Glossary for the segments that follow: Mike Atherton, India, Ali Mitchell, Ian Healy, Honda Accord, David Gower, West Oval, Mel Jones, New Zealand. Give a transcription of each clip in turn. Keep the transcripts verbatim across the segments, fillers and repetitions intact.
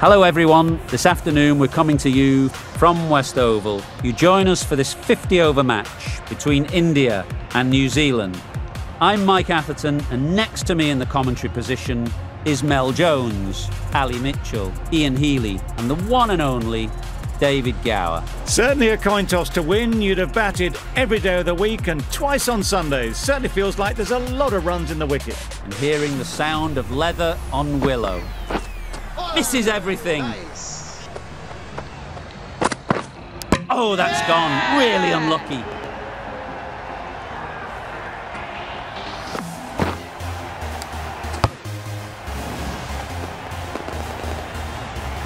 Hello everyone, this afternoon we're coming to you from West Oval. You join us for this fifty over match between India and New Zealand. I'm Mike Atherton, and next to me in the commentary position is Mel Jones, Ali Mitchell, Ian Healy and the one and only David Gower. Certainly a coin toss to win. You'd have batted every day of the week and twice on Sundays. Certainly feels like there's a lot of runs in the wicket. And hearing the sound of leather on willow. Misses everything. Nice. Oh, that's gone. Really unlucky.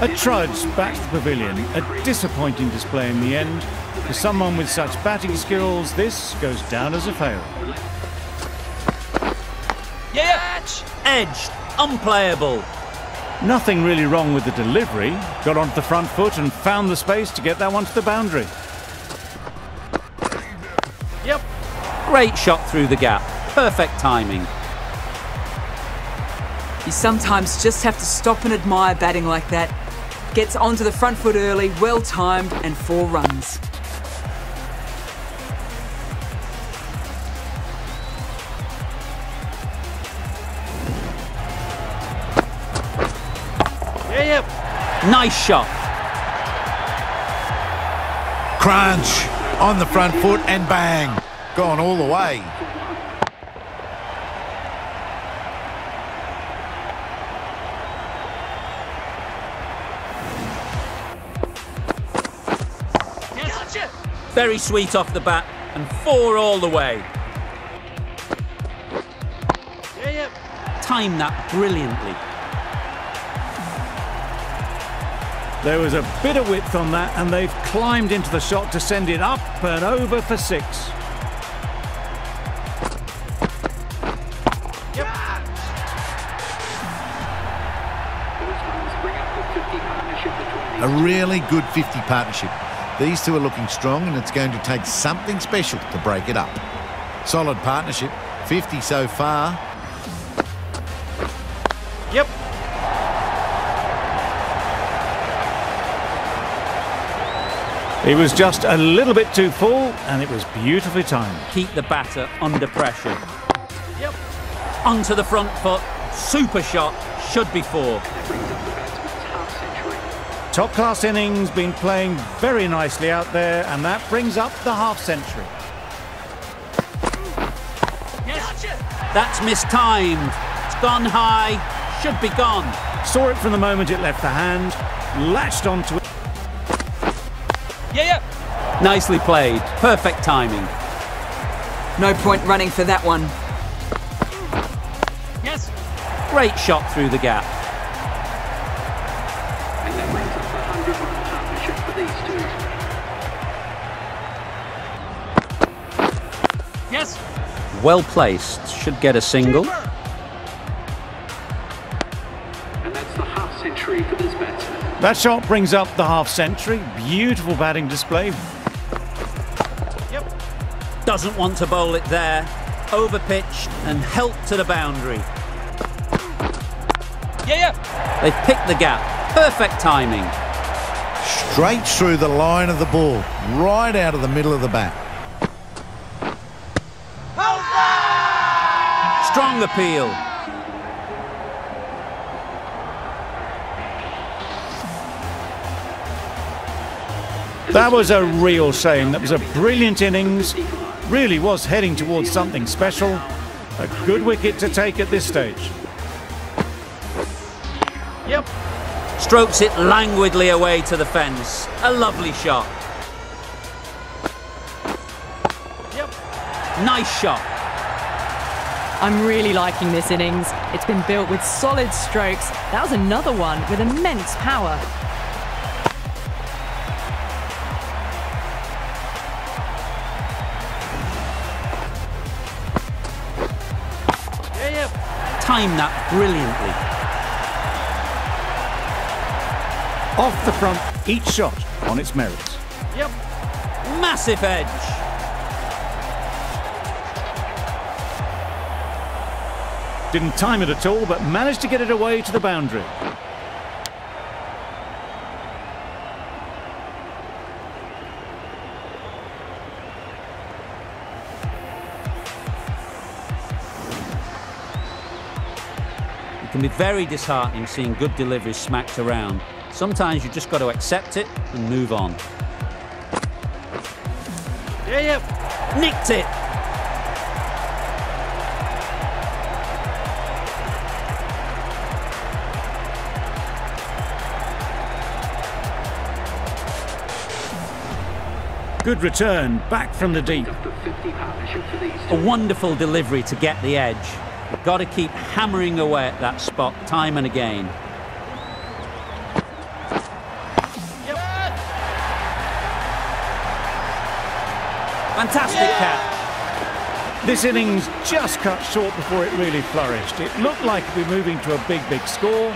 A trudge back to the pavilion. A disappointing display in the end. For someone with such batting skills, this goes down as a fail. Yeah, edged, unplayable. Nothing really wrong with the delivery. Got onto the front foot and found the space to get that one to the boundary. Yep. Great shot through the gap. Perfect timing. You sometimes just have to stop and admire batting like that. Gets onto the front foot early, well timed, and four runs. Nice shot. Crunch on the front foot and bang. Gone all the way. Gotcha. Very sweet off the bat and four all the way. Yeah, yeah. Timed that brilliantly. There was a bit of width on that, and they've climbed into the shot to send it up and over for six. Yep. A really good fifty partnership. These two are looking strong, and it's going to take something special to break it up. Solid partnership, fifty so far. Yep. It was just a little bit too full, and it was beautifully timed. Keep the batter under pressure. Yep. Onto the front foot. Super shot. Should be four. Top class innings, been playing very nicely out there, and that brings up the half century. Yes. That's mistimed. It's gone high. Should be gone. Saw it from the moment it left the hand. Latched onto it. Yeah, yeah. Nicely played. Perfect timing. No point running for that one. Yes. Great shot through the gap. And that brings up a hundred run partnership for these two. Yes. Well placed. Should get a single. And that's the half century for this batsman. That shot brings up the half century. Beautiful batting display. Yep. Doesn't want to bowl it there. Overpitched and helped to the boundary. Yeah, yeah. They've picked the gap. Perfect timing. Straight through the line of the ball, right out of the middle of the bat. Oh, no! Strong appeal. That was a real shame. That was a brilliant innings. Really was heading towards something special. A good wicket to take at this stage. Yep. Strokes it languidly away to the fence. A lovely shot. Yep. Nice shot. I'm really liking this innings. It's been built with solid strokes. That was another one with immense power. Timed that brilliantly. Off the front, each shot on its merits. Yep. Massive edge. Didn't time it at all, but managed to get it away to the boundary. can be very disheartening seeing good deliveries smacked around. Sometimes you've just got to accept it and move on. Yeah, yeah. Nicked it. Good return, back from the deep. A wonderful delivery to get the edge. You've got to keep hammering away at that spot time and again. Yep. Fantastic yeah. Catch. This innings just cut short before it really flourished. It looked like it'd be moving to a big, big score.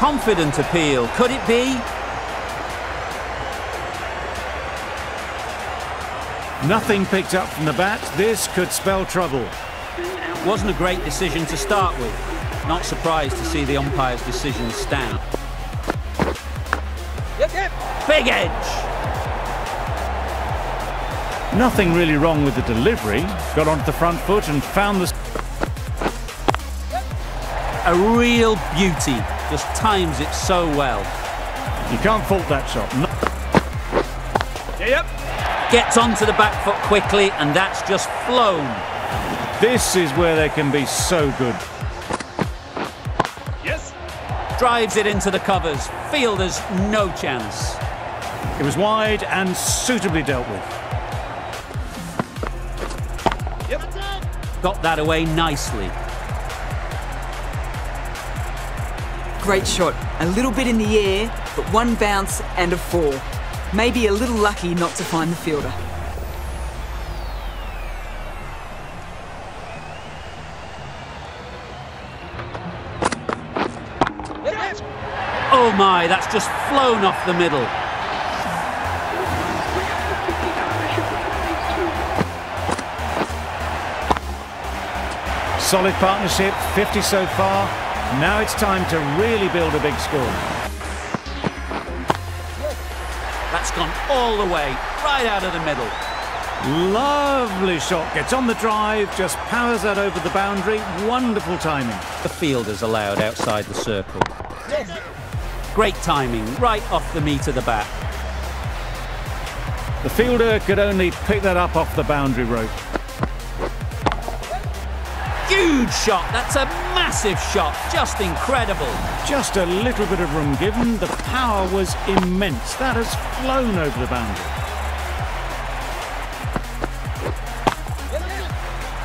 Confident appeal, could it be? Nothing picked up from the bat, this could spell trouble. Wasn't a great decision to start with. Not surprised to see the umpire's decision stand. Yep, yep. Big edge! Nothing really wrong with the delivery. Got onto the front foot and found the... Yep. A real beauty. Just times it so well. You can't fault that shot. No. Yep. Gets onto the back foot quickly, and that's just flown. This is where they can be so good. Yes. Drives it into the covers. Fielders, no chance. It was wide and suitably dealt with. Yep. Got that away nicely. Great shot, a little bit in the air, but one bounce and a four. Maybe a little lucky not to find the fielder. Oh my, that's just flown off the middle. Solid partnership, fifty so far. Now it's time to really build a big score. That's gone all the way, right out of the middle. Lovely shot, gets on the drive, just powers that over the boundary. Wonderful timing. The fielders allowed outside the circle. Yes. Great timing, right off the meat of the bat. The fielder could only pick that up off the boundary rope. Huge shot, that's a massive shot, just incredible. Just a little bit of room given, the power was immense. That has flown over the boundary.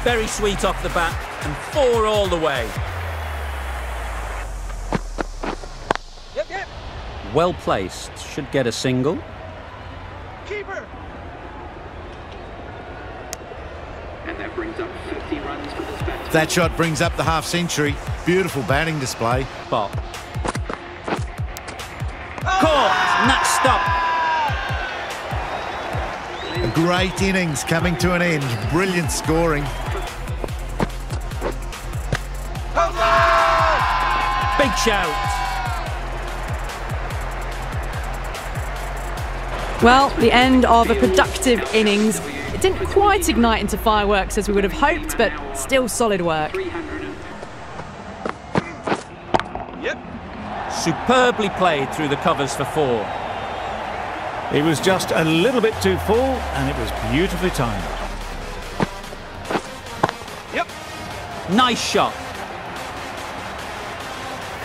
Very sweet off the bat and four all the way. Yep, yep. Well placed, should get a single. Keeper. That brings up fifty runs for this batsman. That shot brings up the half century. Beautiful batting display. Ball. Caught, and that's stopped. Great innings coming to an end. Brilliant scoring. Oh, big shout. Well, the end of a productive innings. It didn't quite ignite into fireworks as we would have hoped, but still solid work. Yep. Superbly played through the covers for four. It was just a little bit too full, and it was beautifully timed. Yep. Nice shot.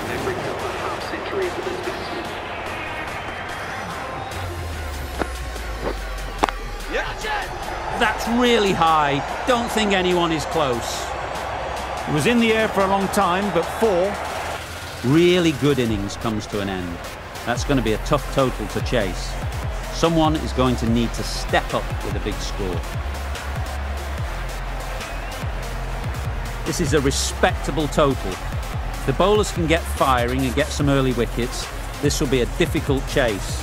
And that brings up a half century for this batsman. That's really high. Don't think anyone is close. It was in the air for a long time, but four. Really good innings comes to an end. That's going to be a tough total to chase. Someone is going to need to step up with a big score. This is a respectable total. If the bowlers can get firing and get some early wickets, this will be a difficult chase.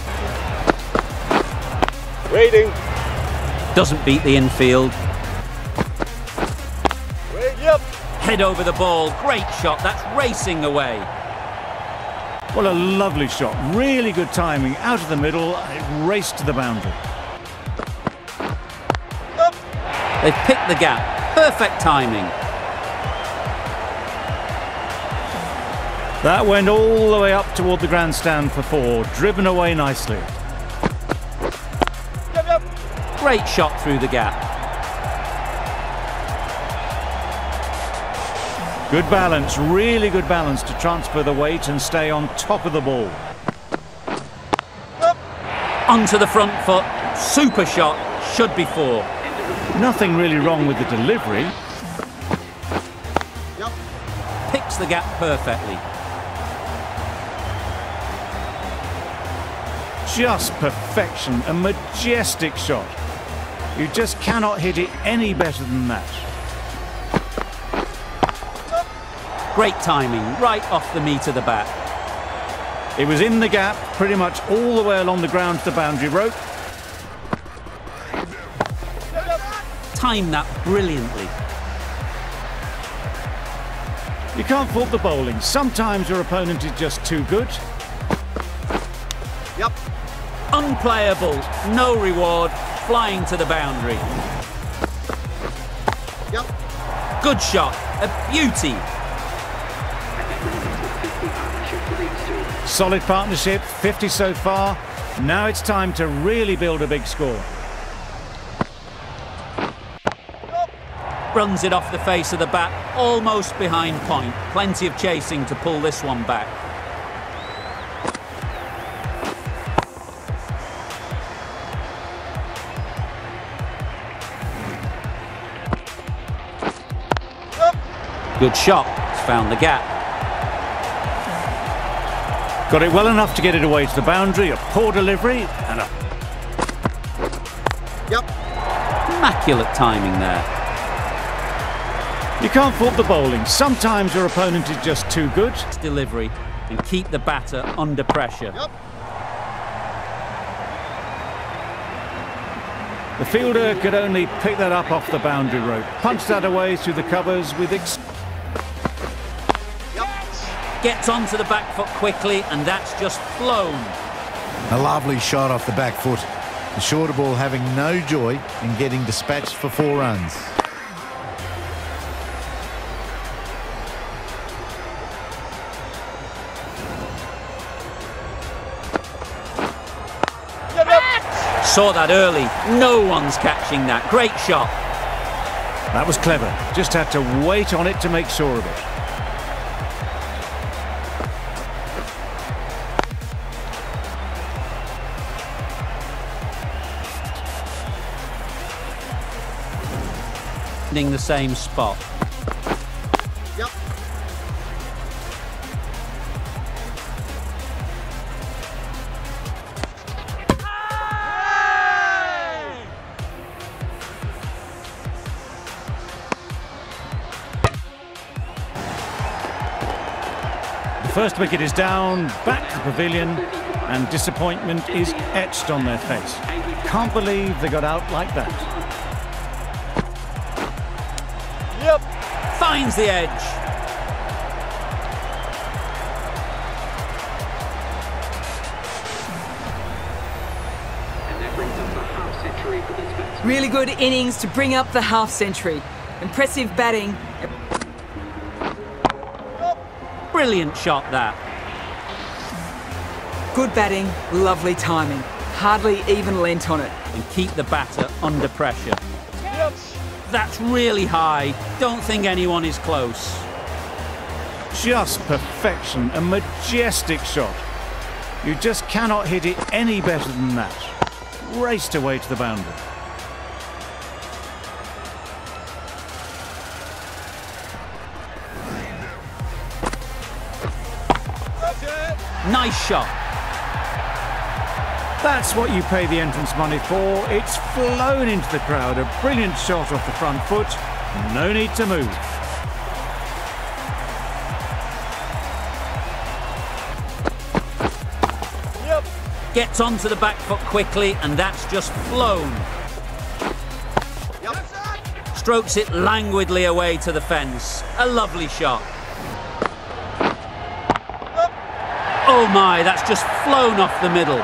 Waiting. Doesn't beat the infield. Yep. Head over the ball, great shot, that's racing away. What a lovely shot, really good timing, out of the middle, it raced to the boundary. They've picked the gap. Perfect timing. That went all the way up toward the grandstand for four, driven away nicely. Yep, yep. Great shot through the gap. Good balance, really good balance to transfer the weight and stay on top of the ball. Up. Onto the front foot, super shot, should be four. Nothing really wrong with the delivery. Yep. Picks the gap perfectly. Just perfection, a majestic shot. You just cannot hit it any better than that. Great timing, right off the meat of the bat. It was in the gap, pretty much all the way along the ground to the boundary rope. Timed that brilliantly. You can't fault the bowling. Sometimes your opponent is just too good. Yep. Unplayable, no reward, flying to the boundary. Yep. Good shot, a beauty. Solid partnership, fifty so far. Now it's time to really build a big score. Runs it off the face of the bat, almost behind point. Plenty of chasing to pull this one back. Good shot, it's found the gap. Got it well enough to get it away to the boundary, a poor delivery, and a... Yep. Immaculate timing there. You can't fault the bowling. Sometimes your opponent is just too good. Delivery, and keep the batter under pressure. Yep. The fielder could only pick that up off the boundary rope. Punch that away through the covers with... Ex Gets onto the back foot quickly, and that's just flown. A lovely shot off the back foot. The shorter ball having no joy in getting dispatched for four runs. Saw that early. No one's catching that. Great shot. That was clever. Just had to wait on it to make sure of it. The same spot. Yep. The first wicket is down, back to the pavilion, and disappointment is etched on their face. Can't believe they got out like that. Finds the edge. Really good innings to bring up the half century. Impressive batting. Brilliant shot that. Good batting, lovely timing. Hardly even leant on it. And keep the batter under pressure. That's really high. Don't think anyone is close. Just perfection, a majestic shot. You just cannot hit it any better than that. Raced away to the boundary. That's it. Nice shot. That's what you pay the entrance money for. It's flown into the crowd. A brilliant shot off the front foot. No need to move. Yep. Gets onto the back foot quickly, and that's just flown. Yep. Strokes it languidly away to the fence. A lovely shot. Yep. Oh my, that's just flown off the middle.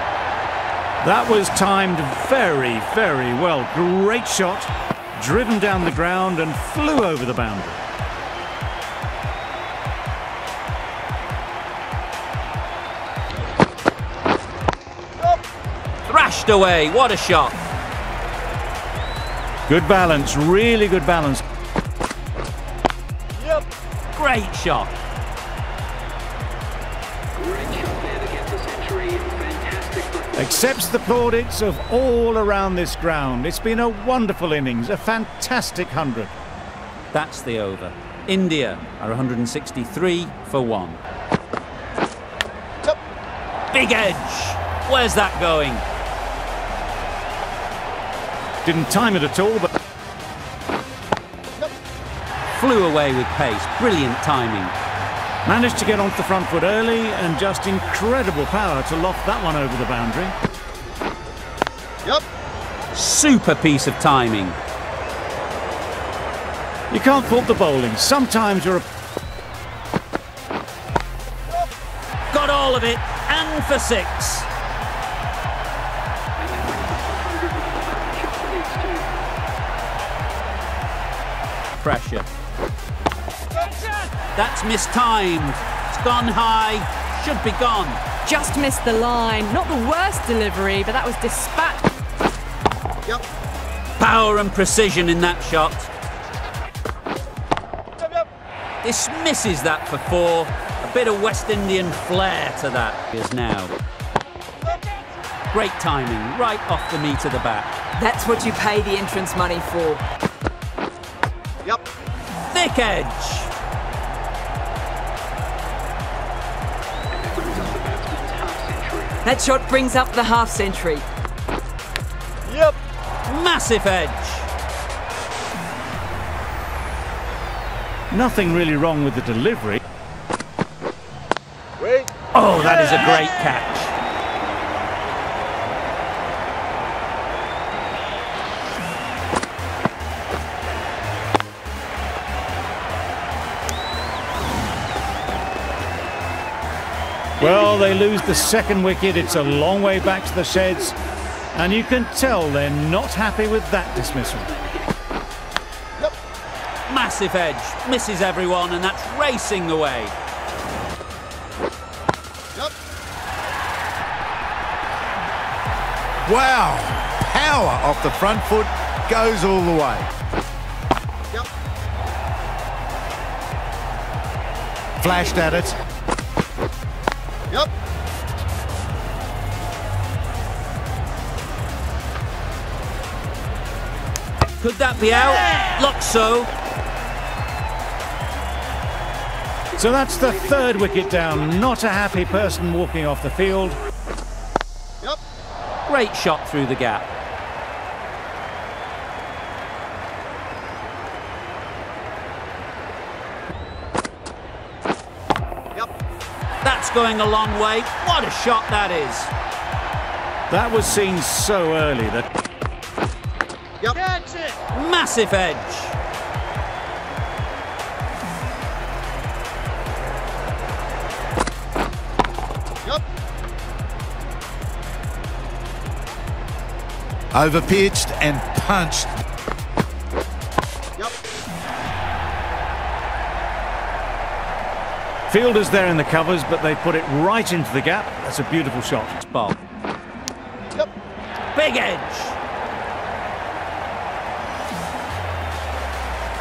That was timed very, very well. Great shot. driven down the ground and flew over the boundary. Thrashed away, what a shot. Good balance, really good balance. Yep. Great shot. Accepts the plaudits of all around this ground. It's been a wonderful innings, a fantastic hundred. That's the over. India are one hundred sixty-three for one. Up. Big edge. Where's that going? Didn't time it at all, but up. Flew away with pace. Brilliant timing. Managed to get onto the front foot early, and just incredible power to loft that one over the boundary. Yep. Super piece of timing. You can't fault the bowling. Sometimes you're a... Got all of it, and for six. Pressure. That's mistimed. It's gone high. Should be gone. Just missed the line. Not the worst delivery, but that was dispatched. Yep. Power and precision in that shot. Yep, yep. Dismisses that for four. A bit of West Indian flair to that is now. Great timing, right off the meat of the bat. That's what you pay the entrance money for. Yep. Thick edge. That shot brings up the half-century. Yep. Massive edge. Nothing really wrong with the delivery. Wait. Oh, that is a great catch. Well, they lose the second wicket. It's a long way back to the sheds, and you can tell they're not happy with that dismissal. Yep. Massive edge, misses everyone, and that's racing away. Yep. Wow, power off the front foot, goes all the way. Yep. Flashed at it. Yep. Could that be out? Yeah. Looks so. So that's the third wicket down. Not a happy person walking off the field. Yep. Great shot through the gap. Going a long way. What a shot that is. That was seen so early. That yep. That's it. Massive edge. Yep. Overpitched and punched. Fielders there in the covers, but they put it right into the gap. That's a beautiful shot. Ball. Yep. Big edge.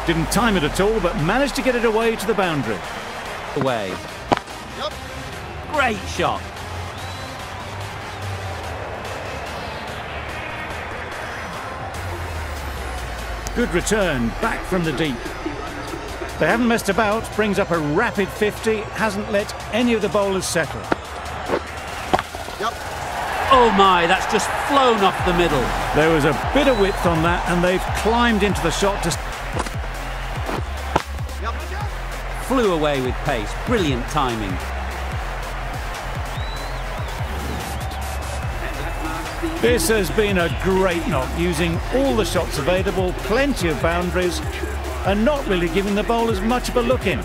Didn't time it at all, but managed to get it away to the boundary. Away. Yep. Great shot. Good return, back from the deep. They haven't messed about, brings up a rapid fifty, hasn't let any of the bowlers settle. Yep. Oh my, that's just flown off the middle. There was a bit of width on that, and they've climbed into the shot to... Yep. Flew away with pace, brilliant timing. This has been a great knock, using all the shots available, plenty of boundaries, and not really giving the bowlers much of a look in.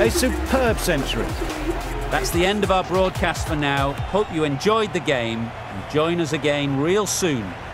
A superb century. That's the end of our broadcast for now. Hope you enjoyed the game, and join us again real soon.